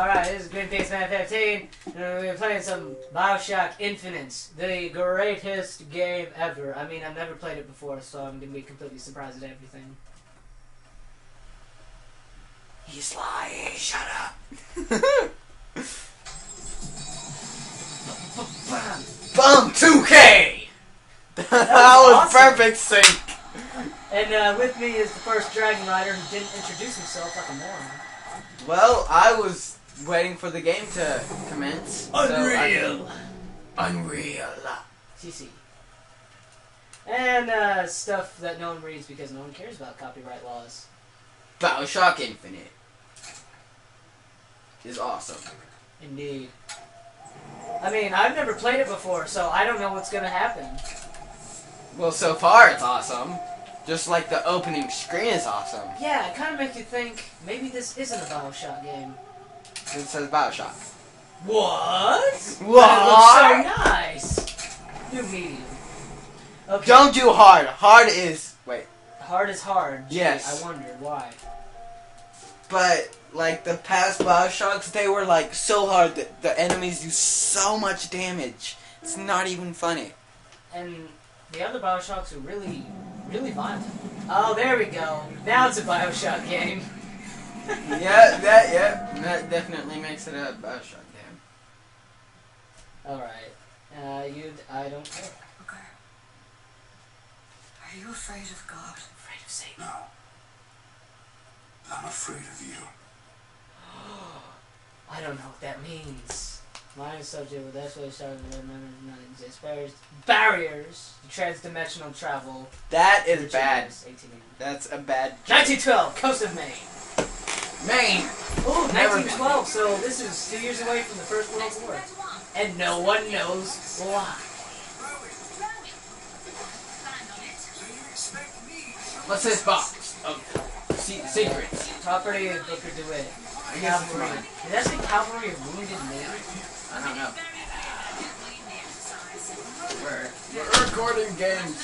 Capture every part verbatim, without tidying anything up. Alright, this is Greenpizzaman fifteen, and we're playing some BioShock Infinite, the greatest game ever. I mean, I've never played it before, so I'm gonna be completely surprised at everything. He's lying, shut up! Bum two K! That was, that was awesome. Perfect sync! And uh, with me is the first DragonRider who didn't introduce himself like a moron. Well, I was waiting for the game to commence. Unreal! So Unreal! C C. And uh, stuff that no one reads because no one cares about copyright laws. BioShock Infinite is awesome. Indeed. I mean, I've never played it before, so I don't know what's gonna happen. Well, so far it's awesome. Just like the opening screen is awesome. Yeah, it kind of makes you think, maybe this isn't a BioShock game. It says BioShock. What? What? That looks so nice. New medium. Okay. Don't do hard. Hard is... Wait. Hard is hard. Yes. Gee, I wondered why. But, like, the past BioShocks, they were, like, so hard that the enemies do so much damage. It's not even funny. And the other BioShocks are really... really violent. Oh, there we go. Now it's a BioShock game. yeah, that yeah, that definitely makes it a BioShock game. All right. Uh, you, I don't care. Booker, are you afraid of God? Afraid of Satan? No. I'm afraid of you. I don't know what that means. My subject was actually started with that memory does not exist. Barriers, barriers to transdimensional travel. That is bad. That's a bad joke. nineteen twelve, coast of Maine. Maine! Oh, nineteen twelve, so this is two years away from the First World War. And no one knows why. What's this box of secrets? Property of Booker DeWitt. Cavalry. Did that say Cavalry of Wounded Men? I don't know. We're, we're recording games.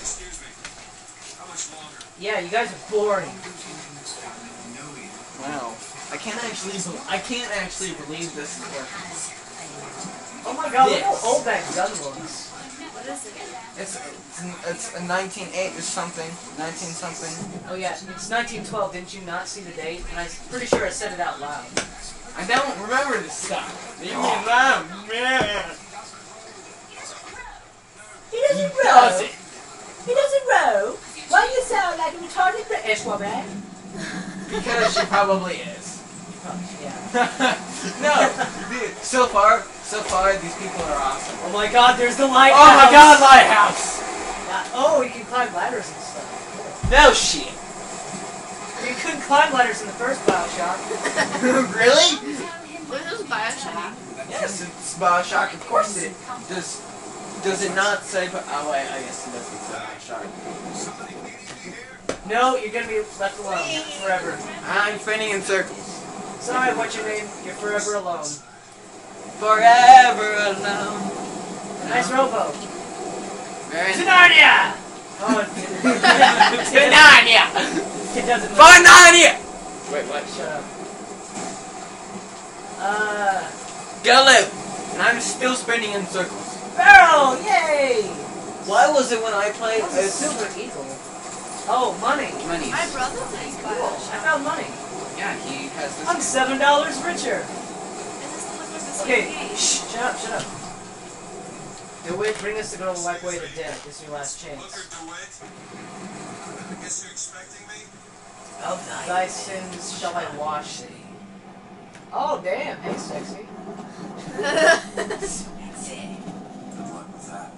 Excuse me. How much longer? Yeah, you guys are boring. Wow. I can't actually I can't actually believe this is working. Oh my god, this. Look how old that gun looks. What is it? It's, it's, it's a nineteen eight or something. nineteen something. Oh yeah, it's nineteen twelve. Didn't you not see the date? And I'm pretty sure I said it out loud. I don't remember this stuff. Leave me alone. He doesn't row. Does it. He doesn't row. Why do you sound like a retarded British woman? Because she probably is. Oh, yeah. No, dude, so far, so far, these people are awesome. Oh my god, there's the lighthouse! Oh my god, lighthouse! Now, oh, you can climb ladders and stuff. No shit! You couldn't climb ladders in the first BioShock. Really? This is BioShock. Yes, it's BioShock, of course it does. Does it not say... Oh wait, I guess it doesn't say BioShock. No, you're gonna be left alone forever. I'm spinning in circles. Sorry, what's your name? You're forever alone. Forever alone. Nice robo. To Narnia! Oh, to Narnia! It doesn't matter. For Narnia! Wait, what? Shut up. Uh... Galoo! And I'm still spinning in circles. Barrel! Yay! Why was it when I played... That was a silver eagle. Oh, money. Money. My brother plays BioShock. I found money. Yeah, he has this. I'm seven dollars richer. Okay, shh, shut up, shut up. DeWitt, bring us the girl like way to death. This is your last chance. Booker DeWitt, I guess you're expecting me. Of thy sins shall I wash thee. Oh damn, hey sexy. Sexy. Good luck with that.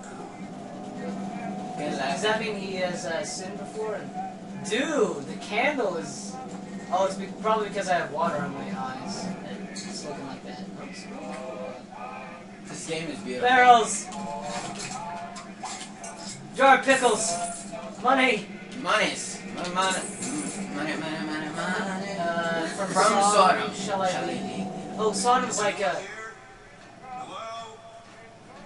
Does that mean he has uh, sinned before? Dude, the candle is. Oh, it's be probably because I have water on my eyes. And it's looking like that. Oops. This game is beautiful. Barrels! Jar of pickles! Money! Monies! Money, money, money, money, money, money. Uh, from from Sodom. Shall I leave? Oh, Sodom's like a... Hello?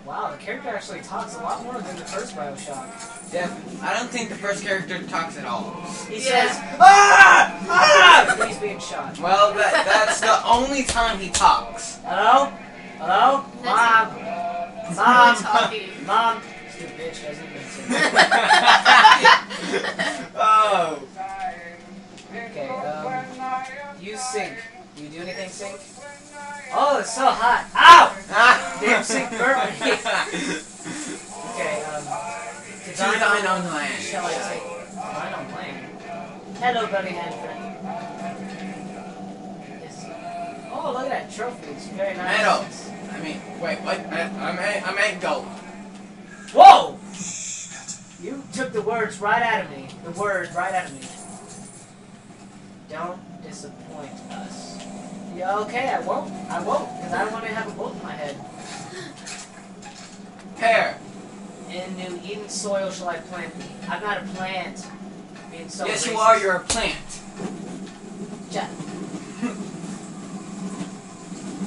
Wow, the character actually talks a lot more than the first BioShock. Yeah, I don't think the first character talks at all. He yeah. says, ah! Ah! He's being shot. Well, that, that's the only time he talks. Hello? Hello? That's Mom! Mom! Mom! Stupid bitch doesn't listen. Oh! Okay, um... you sink. Do you do anything, sink? Oh, it's so hot. Ow! Ah. Damn sink burnt me. Okay, um... To dine on land. Shall I take dine on land? Hello, buddy and friend. Yes. Oh, look at that trophy. It's very nice. Metal. I mean, wait, what? I'm at, I'm at gold. Whoa! You took the words right out of me. The words right out of me. Don't disappoint us. Yeah, okay, I won't. I won't, because I don't want to have a bolt in my head. Pear. In New Eden soil shall I plant me? I'm not a plant. Being so yes, racist. You are. You're a plant. Jack.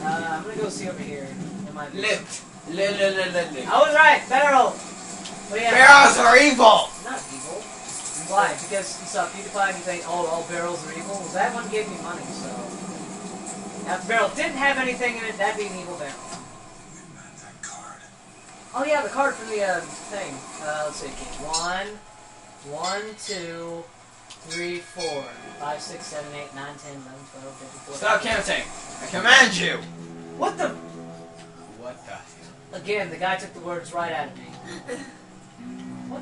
Uh, I'm gonna go see over here. Lift. Lift, lift, lift, lift. I was right. Barrel. Yeah, barrels are evil. Not evil. Why? Because you saw PewDiePie and you think, oh, all barrels are evil. Well, that one gave me money, so. Now, if the barrel didn't have anything in it, that'd be an evil barrel. That card. Oh yeah, the card from the uh, thing. Uh, let's see. One, one, two, three, four, five, six, seven, eight, nine, ten, eleven, twelve, fifteen, fourteen. Stop counting! I command you. What the? What the? Again, the guy took the words right out of me. What?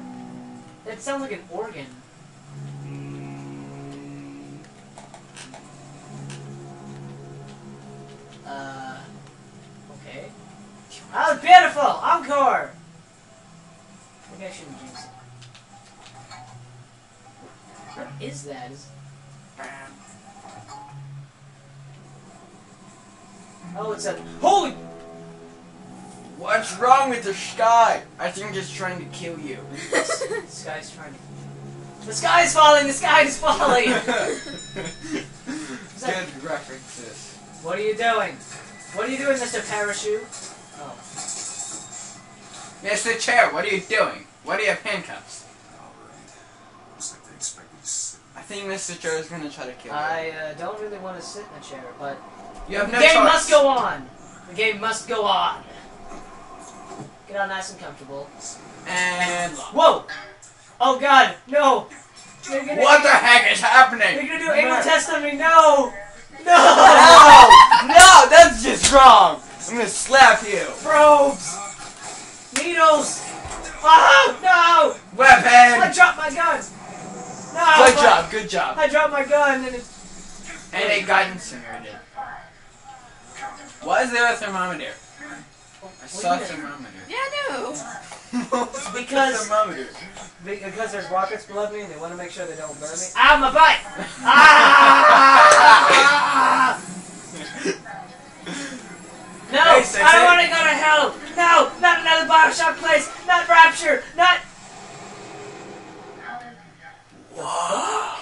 That sounds like an organ. Uh. Okay. That was beautiful. Encore. Maybe I shouldn't jinx it. What is that? Is Oh, it's a holy. What's wrong with the sky? I think it's trying to kill you. The sky's trying to. The sky is falling. The sky is falling. Is that... Good references. What are you doing? What are you doing, Mister Parachute? Oh. Mister Chair, what are you doing? Why do you have handcuffs? All right. Looks like they expect me to sit. I think Mister Chair is gonna try to kill you. I uh, don't really want to sit in a chair, but. You have the no game choice. Must go on! The game must go on! Get all nice and comfortable. And... Whoa! Oh god, no! Gonna... What the heck is happening? They're gonna do anal test on me, no! No! No! No, that's just wrong! I'm gonna slap you! Probes! Needles! Oh, no! Weapon! I dropped my gun! No! Good job, good job. I dropped my gun and it... And it got incinerated. Why is there a thermometer? I saw a thermometer. Yeah, I know. Because thermometer. Because there's rockets below me and they want to make sure they don't burn me. Ow, my butt! Ah! No, hey, I want to go to hell. No, not another BioShock place. Not Rapture. Not. Whoa!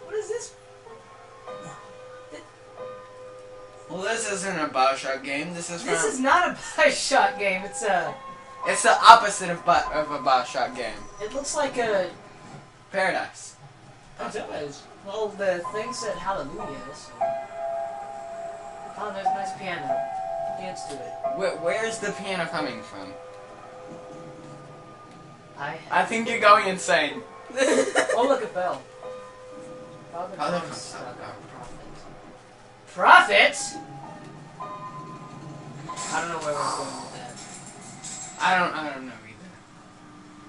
What is this? Well, this isn't a BioShock game. This is. From this is not a BioShock game. It's a. It's the opposite of bi of a BioShock game. It looks like a. Paradise. It does. Well, the thing said Hallelujah. Oh, there's a nice piano. Dance to it. Where, where's the piano coming from? I. I think you're going insane. Oh, look at Bell. Father Bell. Profit? I don't know where we're going with that. I don't I don't know either.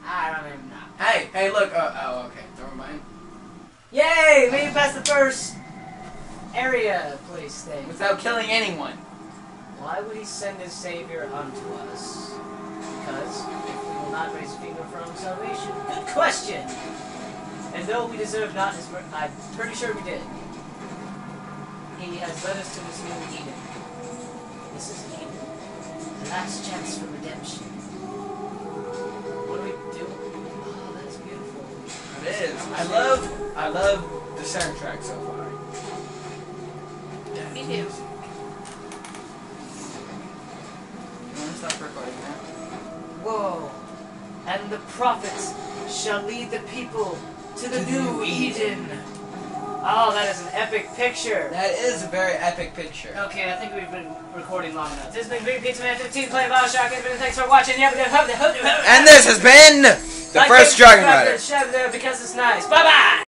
I don't even know. Hey, hey look, oh, oh okay, never mind. Yay! Made it past the first area place thing. Without killing anyone. Why would he send his savior unto us? Because we will not raise a finger from salvation. Good question! And though we deserve not his mercy, I'm pretty sure we did. He has led us to this new Eden. This is Eden. The last chance for redemption. What do we do? Oh, that's beautiful. It is. I love I love the soundtrack so far. Yeah. Me too. You wanna stop recording now? woe, and the prophets shall lead the people to the new Eden. Oh, that is an epic picture. That is a very epic picture. Okay, I think we've been recording long enough. This has been Greenpizzaman fifteen playing BioShock Infinite. Thanks for watching. And this has been the first Dragon Rider. Because it's nice. Bye bye.